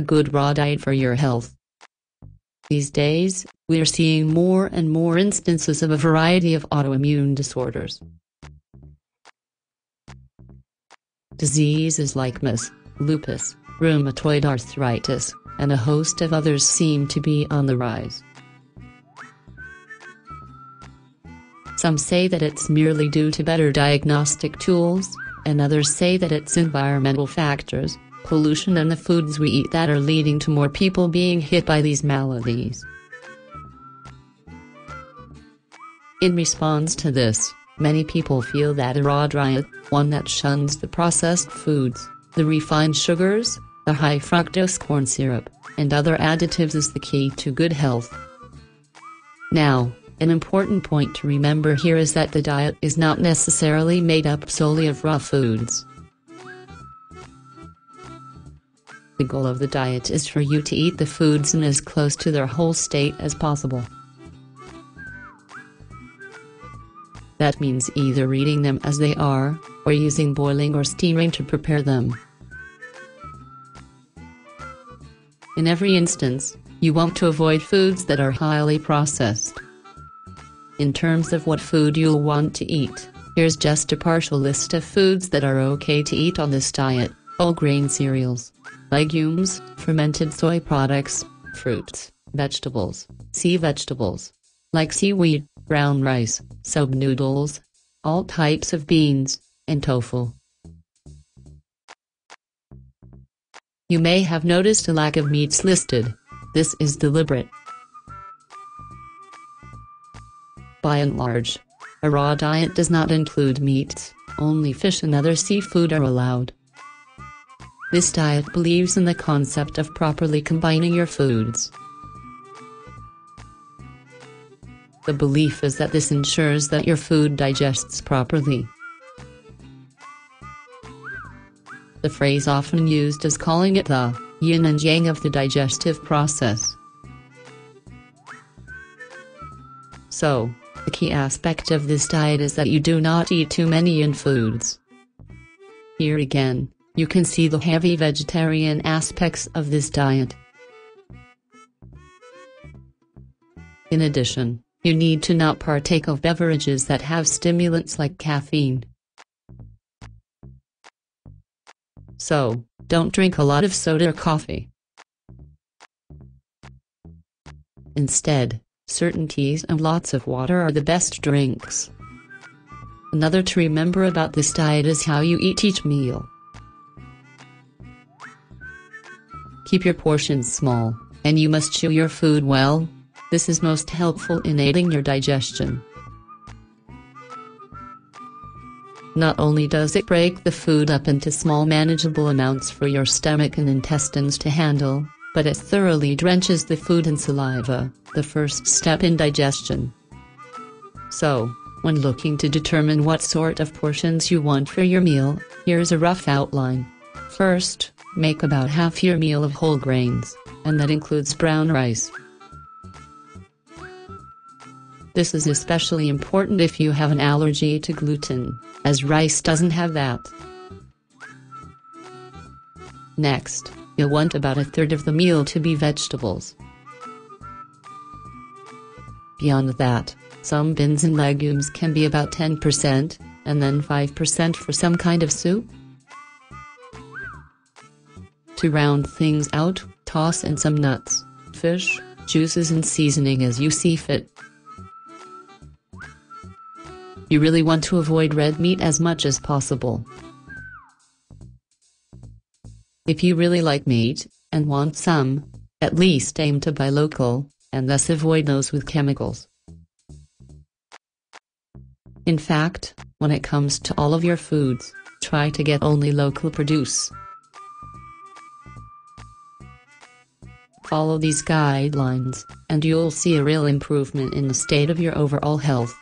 a good raw diet for your health. These days, we're seeing more and more instances of a variety of autoimmune disorders. Diseases like MS, lupus, rheumatoid arthritis, and a host of others seem to be on the rise. Some say that it's merely due to better diagnostic tools, and others say that it's environmental factors, pollution and the foods we eat that are leading to more people being hit by these maladies. In response to this, many people feel that a raw diet, one that shuns the processed foods, the refined sugars, the high fructose corn syrup, and other additives is the key to good health. Now, an important point to remember here is that the diet is not necessarily made up solely of raw foods. The goal of the diet is for you to eat the foods in as close to their whole state as possible. That means either eating them as they are, or using boiling or steaming to prepare them. In every instance, you want to avoid foods that are highly processed. In terms of what food you'll want to eat, here's just a partial list of foods that are okay to eat on this diet: whole grain cereals, legumes, fermented soy products, fruits, vegetables, sea vegetables, like seaweed, brown rice, soba noodles, all types of beans, and tofu. You may have noticed a lack of meats listed. This is deliberate. By and large, a raw diet does not include meats, only fish and other seafood are allowed. This diet believes in the concept of properly combining your foods. The belief is that this ensures that your food digests properly. The phrase often used is calling it the yin and yang of the digestive process. So, the key aspect of this diet is that you do not eat too many yin foods. Here again, you can see the heavy vegetarian aspects of this diet. In addition, you need to not partake of beverages that have stimulants like caffeine. So, don't drink a lot of soda or coffee. Instead, certain teas and lots of water are the best drinks. Another to remember about this diet is how you eat each meal. Keep your portions small, and you must chew your food well. This is most helpful in aiding your digestion. Not only does it break the food up into small manageable amounts for your stomach and intestines to handle, but it thoroughly drenches the food in saliva, the first step in digestion. So, when looking to determine what sort of portions you want for your meal, here's a rough outline. First, make about half your meal of whole grains, and that includes brown rice. This is especially important if you have an allergy to gluten, as rice doesn't have that. Next, you'll want about a third of the meal to be vegetables. Beyond that, some beans and legumes can be about 10%, and then 5% for some kind of soup. To round things out, toss in some nuts, fish, juices and seasoning as you see fit. You really want to avoid red meat as much as possible. If you really like meat, and want some, at least aim to buy local, and thus avoid those with chemicals. In fact, when it comes to all of your foods, try to get only local produce. Follow these guidelines, and you'll see a real improvement in the state of your overall health.